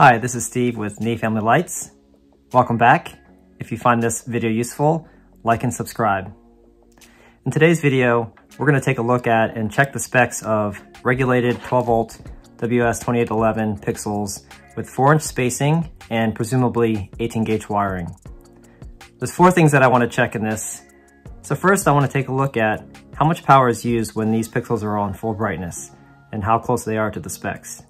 Hi, this is Steve with Ni Family Lights. Welcome back. If you find this video useful, like and subscribe. In today's video, we're going to take a look at and check the specs of regulated 12-volt WS2811 pixels with 4-inch spacing and presumably 18-gauge wiring. There's four things that I want to check in this. So first, I want to take a look at how much power is used when these pixels are on full brightness and how close they are to the specs.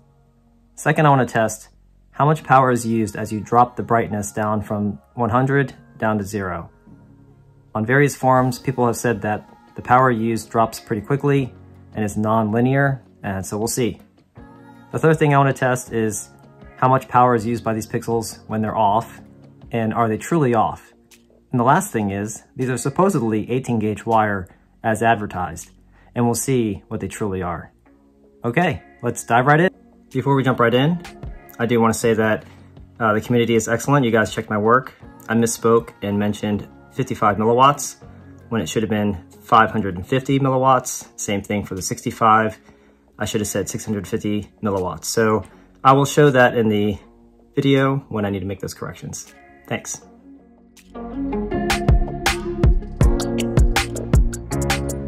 Second, I want to test how much power is used as you drop the brightness down from 100 down to 0. On various forums, people have said that the power used drops pretty quickly and is non-linear, and so we'll see. The third thing I want to test is how much power is used by these pixels when they're off, and are they truly off? And the last thing is, these are supposedly 18-gauge wire as advertised, and we'll see what they truly are. Okay, let's dive right in. Before we jump right in, I do want to say that the community is excellent. You guys checked my work. I misspoke and mentioned 55 milliwatts when it should have been 550 milliwatts. Same thing for the 65. I should have said 650 milliwatts. So I will show that in the video when I need to make those corrections. Thanks.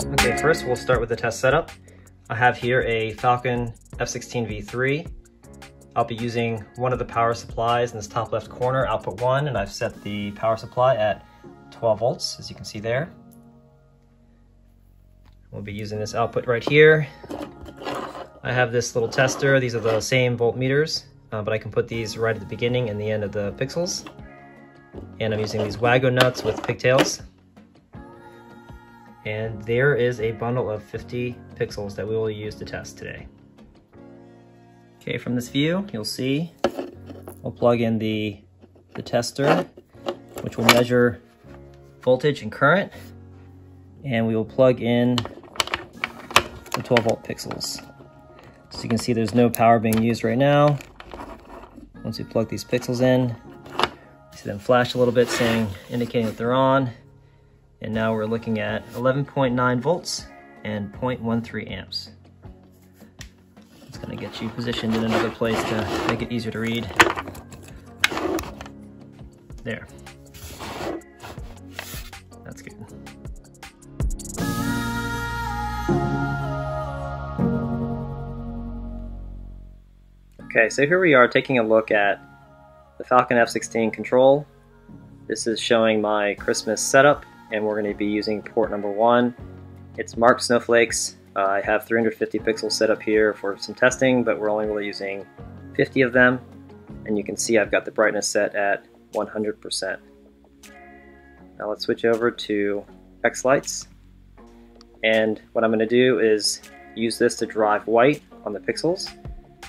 Okay, first we'll start with the test setup. I have here a Falcon F16 V3. I'll be using one of the power supplies in this top left corner, output 1, and I've set the power supply at 12 volts, as you can see there. We'll be using this output right here. I have this little tester. These are the same voltmeters, but I can put these right at the beginning and the end of the pixels. And I'm using these Wago nuts with pigtails. And there is a bundle of 50 pixels that we will use to test today. Okay, from this view, you'll see we'll plug in the tester, which will measure voltage and current, and we will plug in the 12-volt pixels. So you can see there's no power being used right now. Once we plug these pixels in, you see them flash a little bit, indicating that they're on, and now we're looking at 11.9 volts and 0.13 amps. Gonna get you positioned in another place to make it easier to read. There. That's good. Okay, so here we are taking a look at the Falcon F16 control. This is showing my Christmas setup, and we're gonna be using port number 1. It's marked snowflakes. I have 350 pixels set up here for some testing, but we're only really using 50 of them, and you can see I've got the brightness set at 100%. Now let's switch over to X Lights, and what I'm going to do is use this to drive white on the pixels,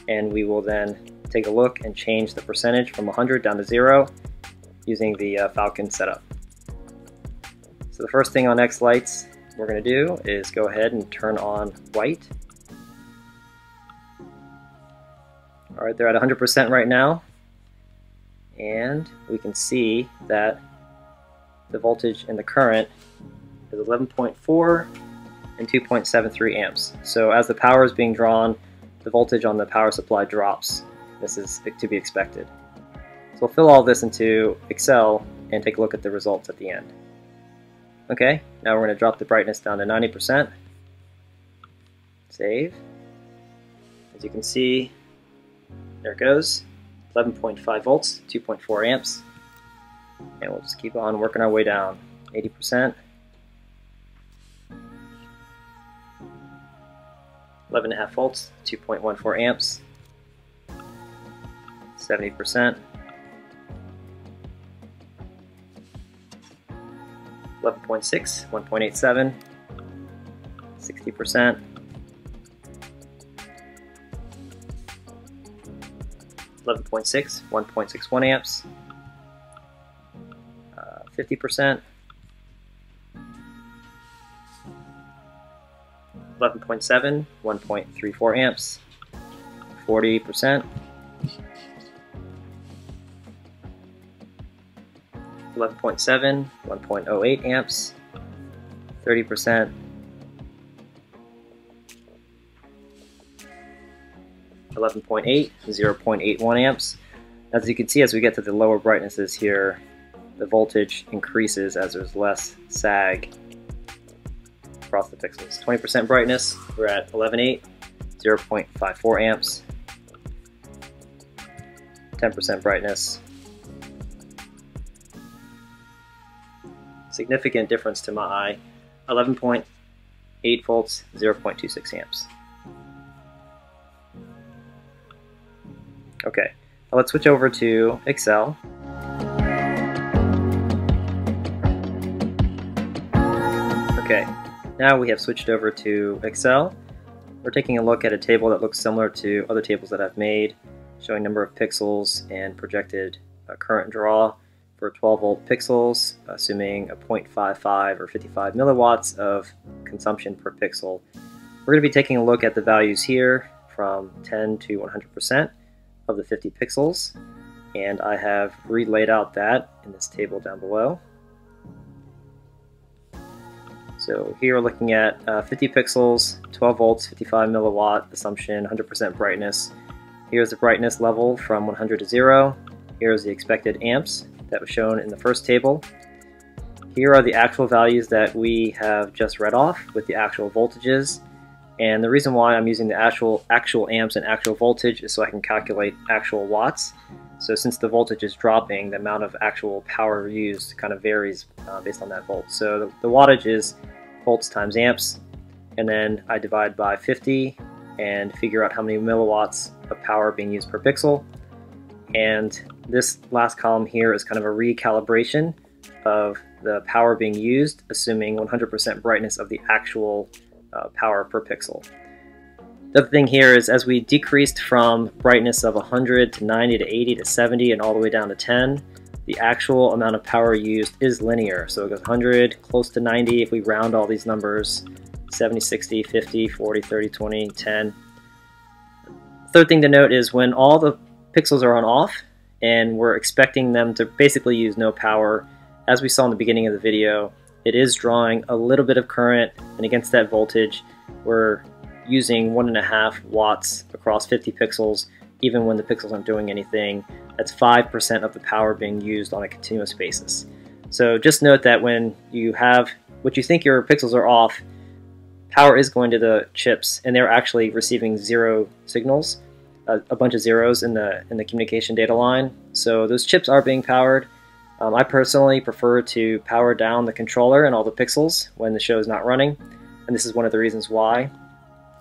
and we will then take a look and change the percentage from 100 down to 0 using the Falcon setup. So the first thing on X Lights we're going to do is go ahead and turn on white. All right, they're at 100% right now, and we can see that the voltage and the current is 11.4 and 2.73 amps. So as the power is being drawn, the voltage on the power supply drops. This is to be expected. So we'll fill all this into Excel and take a look at the results at the end. Okay, now we're going to drop the brightness down to 90%. Save. As you can see, there it goes. 11.5 volts, 2.4 amps. And we'll just keep on working our way down. 80%. 11.5 volts, 2.14 amps. 70%. 11.6, 1.87, 60%, 11.6, 1.61 amps, 50%, 11.7, 1.34 amps, 40%, 11.7, 1.08 amps, 30%, 11.8, 0.81 amps. As you can see, as we get to the lower brightnesses here, the voltage increases as there's less sag across the pixels. 20% brightness, we're at 11.8, 0.54 amps. 10% brightness. Significant difference to my eye. 11.8 volts, 0.26 amps. Okay, now let's switch over to Excel. Okay, now we have switched over to Excel. We're taking a look at a table that looks similar to other tables that I've made, showing number of pixels and projected current draw for 12 volt pixels, assuming a 0.55 or 55 milliwatts of consumption per pixel. We're going to be taking a look at the values here from 10 to 100% of the 50 pixels, and I have relaid out that in this table down below. So here we're looking at 50 pixels, 12 volts, 55 milliwatt assumption, 100% brightness. Here's the brightness level from 100 to 0. Here's the expected amps that was shown in the first table. Here are the actual values that we have just read off with the actual voltages. And the reason why I'm using the actual amps and actual voltage is so I can calculate actual watts. So since the voltage is dropping, the amount of actual power used kind of varies based on that volt. So the wattage is volts times amps, and then I divide by 50 and figure out how many milliwatts of power being used per pixel. And this last column here is kind of a recalibration of the power being used, assuming 100% brightness of the actual power per pixel. The other thing here is, as we decreased from brightness of 100 to 90 to 80 to 70 and all the way down to 10, the actual amount of power used is linear. So it goes 100, close to 90 if we round all these numbers, 70, 60, 50, 40, 30, 20, 10. Third thing to note is when all the pixels are on off and we're expecting them to basically use no power, as we saw in the beginning of the video, it is drawing a little bit of current, and against that voltage, we're using 1.5 watts across 50 pixels, even when the pixels aren't doing anything. That's 5% of the power being used on a continuous basis. So just note that when you have what you think your pixels are off, power is going to the chips, and they're actually receiving zero signals, a bunch of zeros in the communication data line. So those chips are being powered. I personally prefer to power down the controller and all the pixels when the show is not running, and this is one of the reasons why.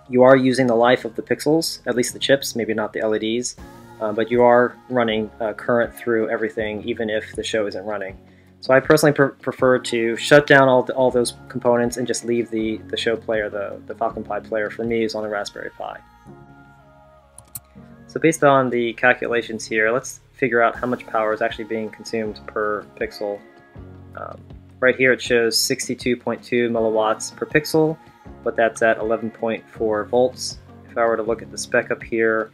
You are using the life of the pixels, at least the chips, maybe not the LEDs, but you are running current through everything, even if the show isn't running. So I personally prefer to shut down all those components and just leave the show player, the Falcon Pi player for me is on the Raspberry Pi. So based on the calculations here, let's figure out how much power is actually being consumed per pixel. Right here it shows 62.2 milliwatts per pixel, but that's at 11.4 volts. If I were to look at the spec up here,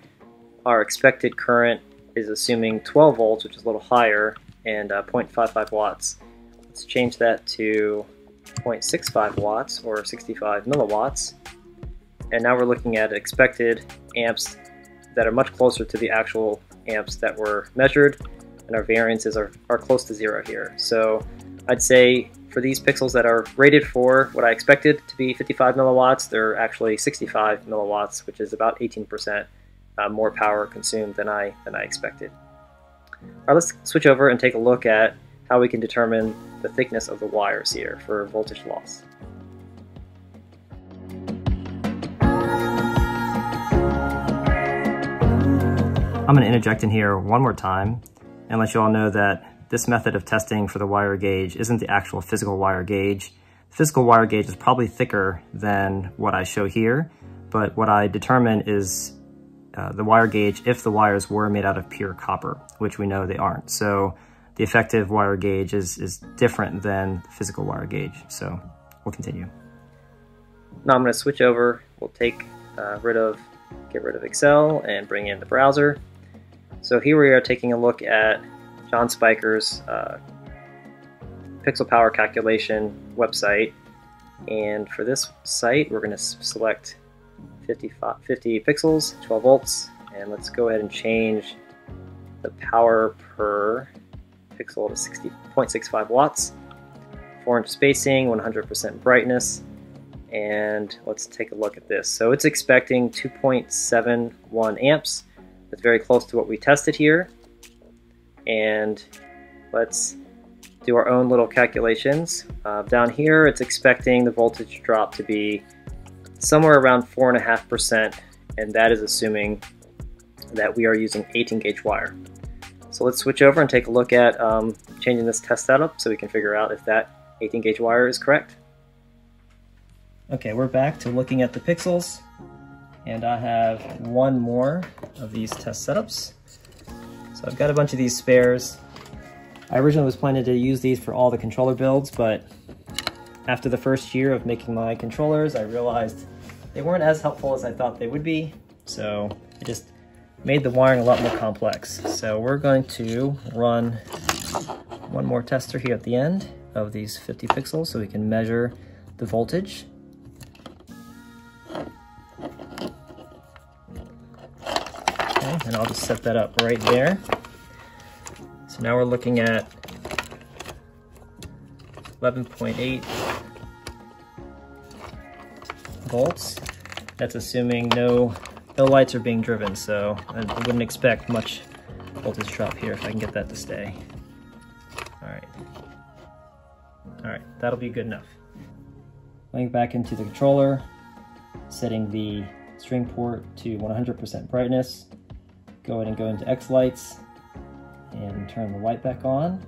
our expected current is assuming 12 volts, which is a little higher, and 0.55 watts. Let's change that to 0.65 watts or 65 milliwatts. And now we're looking at expected amps that are much closer to the actual amps that were measured, and our variances are close to zero here. So I'd say for these pixels that are rated for what I expected to be 55 milliwatts, they're actually 65 milliwatts, which is about 18% more power consumed than I expected. Alright, let's switch over and take a look at how we can determine the thickness of the wires here for voltage loss. I'm going to interject in here one more time and let you all know that this method of testing for the wire gauge isn't the actual physical wire gauge. The physical wire gauge is probably thicker than what I show here, but what I determine is the wire gauge if the wires were made out of pure copper, which we know they aren't. So the effective wire gauge is different than the physical wire gauge. So we'll continue. Now I'm going to switch over. We'll take get rid of Excel and bring in the browser. So here we are taking a look at John Spiker's Pixel Power Calculation website. And for this site, we're going to select 50 pixels, 12 volts, and let's go ahead and change the power per pixel to 60.65 watts, 4-inch spacing, 100% brightness, and let's take a look at this. So it's expecting 2.71 amps. That's very close to what we tested here. And let's do our own little calculations. Down here, it's expecting the voltage drop to be somewhere around 4.5%, and that is assuming that we are using 18-gauge wire. So let's switch over and take a look at changing this test setup so we can figure out if that 18-gauge wire is correct. Okay, we're back to looking at the pixels, and I have one more of these test setups. So I've got a bunch of these spares. I originally was planning to use these for all the controller builds, but after the first year of making my controllers, I realized they weren't as helpful as I thought they would be, so I just made the wiring a lot more complex. So we're going to run one more tester here at the end of these 50 pixels so we can measure the voltage. Okay, and I'll just set that up right there. So now we're looking at 11.8 volts. That's assuming no lights are being driven, so I wouldn't expect much voltage drop here if I can get that to stay. All right, that'll be good enough. Going back into the controller, setting the string port to 100% brightness. Go ahead and go into X Lights and turn the light back on.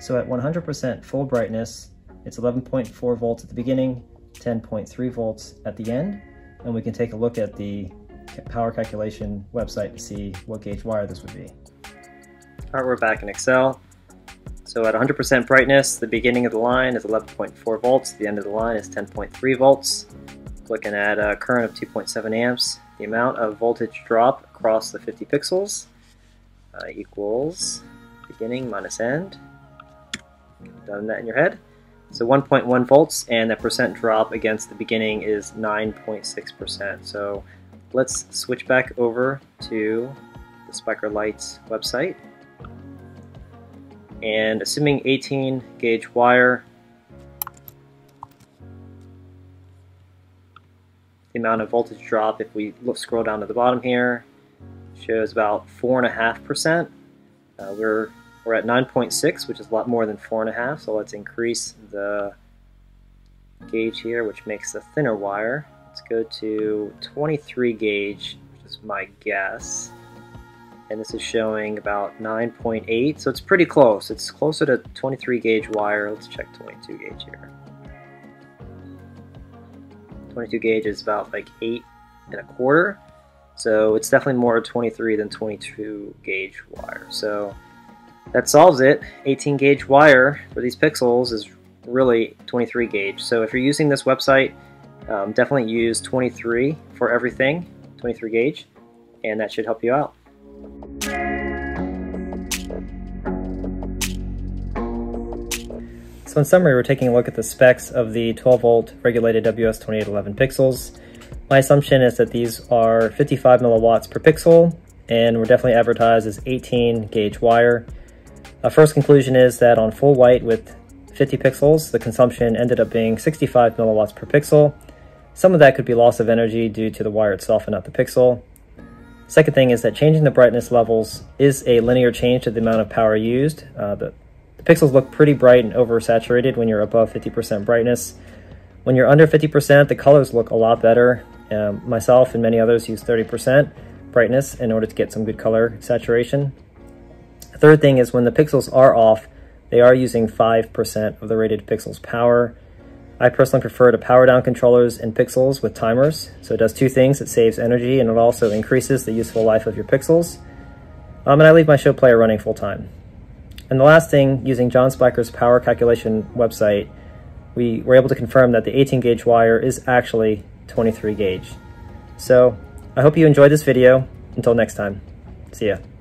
So at 100% full brightness, it's 11.4 volts at the beginning, 10.3 volts at the end, and we can take a look at the power calculation website to see what gauge wire this would be. All right, we're back in Excel. So at 100% brightness, the beginning of the line is 11.4 volts, the end of the line is 10.3 volts. Looking at a current of 2.7 amps, the amount of voltage drop across the 50 pixels equals beginning minus end. Done that in your head. So 1.1 volts, and the percent drop against the beginning is 9.6%. So let's switch back over to the Spiker Lights website. And assuming 18-gauge wire, the amount of voltage drop, if we scroll down to the bottom here, shows about 4.5%. We're at 9.6, which is a lot more than 4.5, so let's increase the gauge here, which makes a thinner wire. Let's go to 23 gauge, which is my guess. And this is showing about 9.8, so it's pretty close. It's closer to 23 gauge wire. Let's check 22 gauge here. 22 gauge is about like 8.25, so it's definitely more 23 than 22 gauge wire. So that solves it. 18 gauge wire for these pixels is really 23 gauge. So if you're using this website, definitely use 23 for everything, 23 gauge, and that should help you out. So in summary, we're taking a look at the specs of the 12-volt regulated WS2811 pixels. My assumption is that these are 55 milliwatts per pixel, and were definitely advertised as 18 gauge wire. Our first conclusion is that on full white with 50 pixels, the consumption ended up being 65 milliwatts per pixel. Some of that could be loss of energy due to the wire itself and not the pixel. Second thing is that changing the brightness levels is a linear change to the amount of power used. The pixels look pretty bright and oversaturated when you're above 50% brightness. When you're under 50%, the colors look a lot better. Myself and many others use 30% brightness in order to get some good color saturation. Third thing is when the pixels are off, they are using 5% of the rated pixels power. I personally prefer to power down controllers and pixels with timers. So it does two things: it saves energy and it also increases the useful life of your pixels. And I leave my show player running full time. And the last thing, using John Spiker's power calculation website, we were able to confirm that the 18 gauge wire is actually 23 gauge. So I hope you enjoyed this video. Until next time, see ya.